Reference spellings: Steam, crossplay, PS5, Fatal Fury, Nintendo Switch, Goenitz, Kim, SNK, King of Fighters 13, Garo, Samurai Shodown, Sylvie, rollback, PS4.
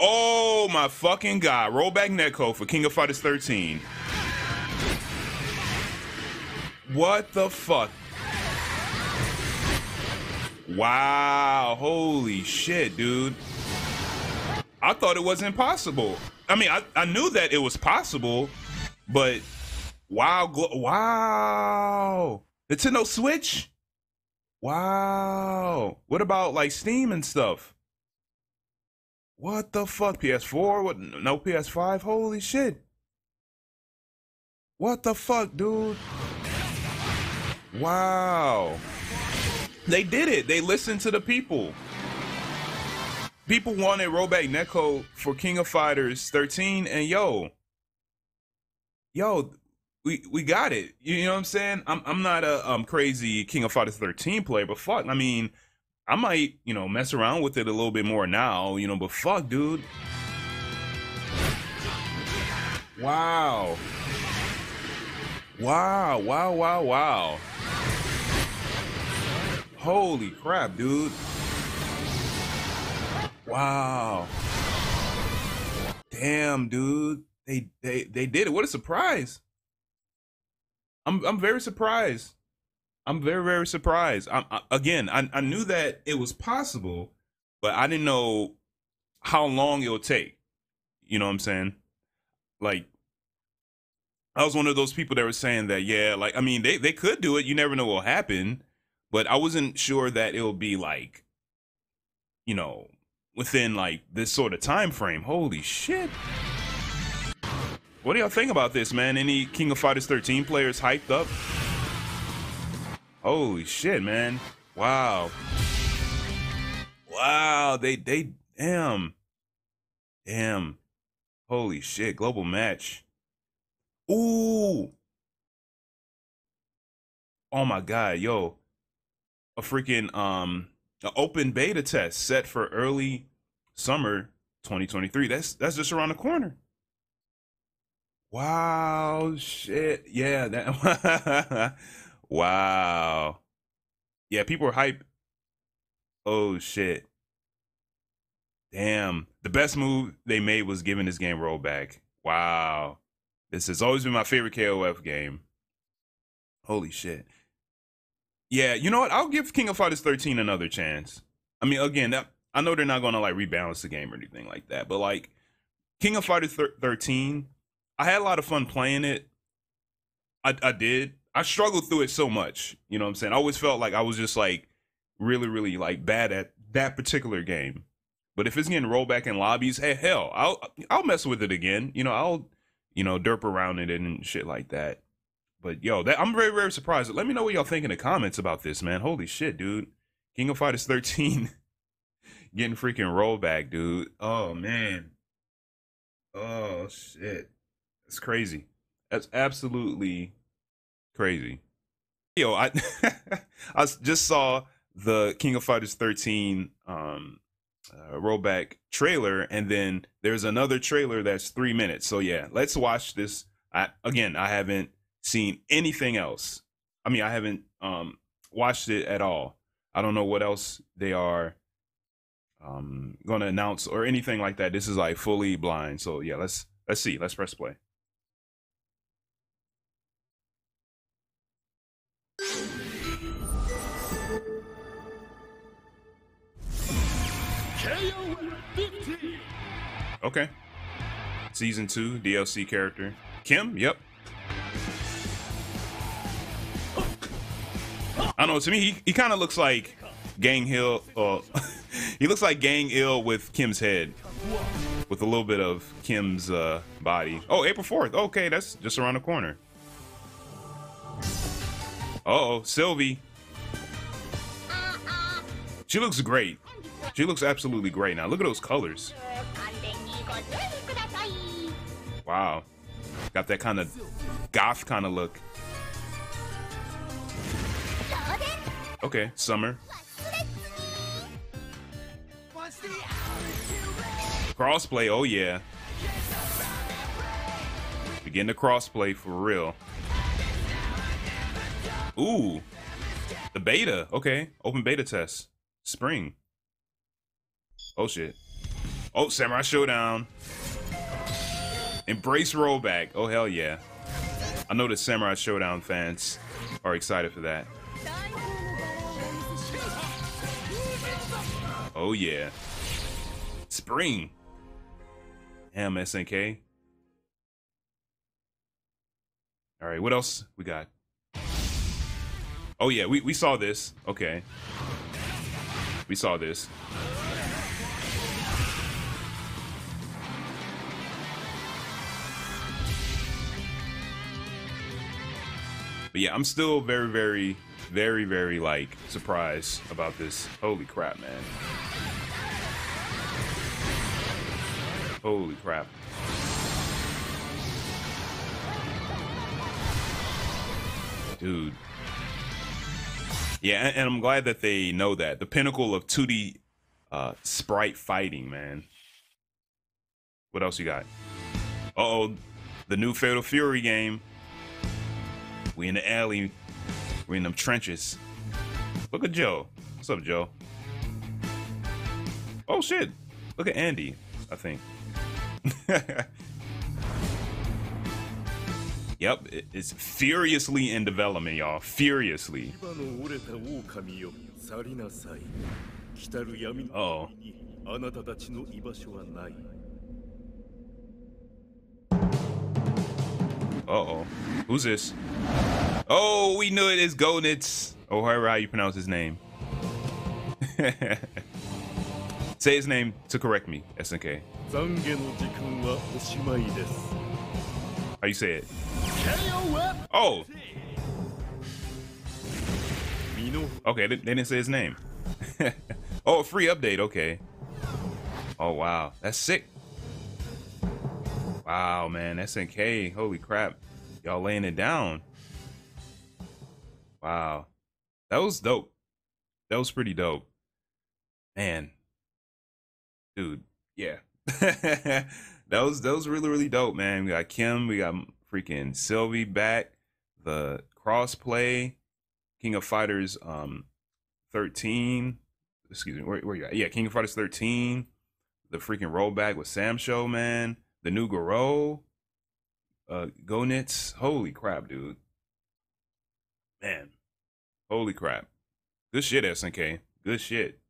Oh my fucking god, rollback netcode for King of Fighters 13. What the fuck? Wow, holy shit, dude. I thought it was impossible. I mean, I knew that it was possible, but wow, wow. Nintendo Switch? Wow. What about like Steam and stuff? What the fuck? PS4? What? No PS5? Holy shit. What the fuck, dude? Wow. They did it. They listened to the people. People wanted rollback netcode for King of Fighters 13, and yo, we got it. You know what I'm saying? I'm not a crazy King of Fighters 13 player, but fuck, I mean, I might, you know, mess around with it a little bit more now, you know, but fuck, dude. Wow. Wow, wow, wow, wow. Holy crap, dude. Wow. Damn, dude. They did it. What a surprise. I'm very surprised. I'm very, very surprised. I knew that it was possible, but I didn't know how long it would take. You know what I'm saying? Like, I was one of those people that were saying that, yeah, like, I mean, they could do it. You never know what will happen, but I wasn't sure that it would be like, you know, within like this sort of time frame. Holy shit. What do y'all think about this, man? Any King of Fighters 13 players hyped up? Holy shit, man. Wow. Wow, they damn. Damn. Holy shit, global match. Ooh. Oh my god, yo. A freaking an open beta test set for early summer 2023. That's just around the corner. Wow, shit. Yeah, that wow. Yeah, people are hype. Oh shit. Damn. The best move they made was giving this game rollback. Wow. This has always been my favorite KOF game. Holy shit. Yeah, you know what? I'll give King of Fighters 13 another chance. I mean, again, I know they're not going to like rebalance the game or anything like that, but like King of Fighters 13, I had a lot of fun playing it. I did. I struggled through it so much. You know what I'm saying? I always felt like I was just like really, really like bad at that particular game. But if it's getting rollback in lobbies, hey, hell, I'll mess with it again. You know, I'll, you know, derp around it and shit like that. But yo, I'm very, very surprised. Let me know what y'all think in the comments about this, man. Holy shit, dude. King of Fighters 13 getting freaking rollback, dude. Oh man. Oh shit. That's crazy. That's absolutely crazy. Yo, I just saw the King of Fighters 13 rollback trailer, and then there's another trailer that's 3 minutes. So yeah, let's watch this. I haven't seen anything else. I mean, I haven't watched it at all. I don't know what else they are going to announce or anything like that. This is like fully blind. So yeah, let's see. Let's press play. Okay. Season 2 DLC character. Kim? Yep. I don't know, to me, he kind of looks like Gang Hill. He looks like Gang Ill with Kim's head. With a little bit of Kim's body. Oh, April 4th. Okay, that's just around the corner. Uh-oh, Sylvie. She looks great. She looks absolutely great now. Look at those colors. Wow. Got that kind of goth kind of look. Okay, Summer. Crossplay, oh yeah. Begin to crossplay for real. Ooh. The beta, okay. Open beta test. Spring. Oh shit. Oh, Samurai Shodown. Embrace rollback. Oh, hell yeah. I know the Samurai Shodown fans are excited for that. Oh, yeah. Spring. Damn, SNK. All right, what else we got? Oh, yeah, we saw this. Okay. We saw this. But yeah, I'm still very, very, very, like, surprised about this. Holy crap, man. Holy crap. Dude. Yeah, and I'm glad that they know that. The pinnacle of 2D sprite fighting, man. What else you got? Uh-oh, the new Fatal Fury game. We in the alley. We in them trenches. Look at Joe. What's up, Joe? Oh, shit. Look at Andy, I think. Yep, it's furiously in development, y'all. Furiously. Oh. Uh-oh. Who's this? Oh, we knew it. It's Goenitz. Or however how you pronounce his name. Say his name to correct me, SNK. How you say it? Oh! Okay, they didn't say his name. Oh, free update, okay. Oh, wow. That's sick. Wow, man, SNK, holy crap. Y'all laying it down. Wow. That was dope. That was pretty dope. Man. Dude, yeah. That was really dope, man. We got Kim, we got freaking Sylvie back, the crossplay, King of Fighters 13. Excuse me, where you at? Yeah, King of Fighters 13. The freaking rollback with Sam Show, man. The new Garo, Goenitz. Holy crap, dude. Man, holy crap. Good shit, SNK. Good shit.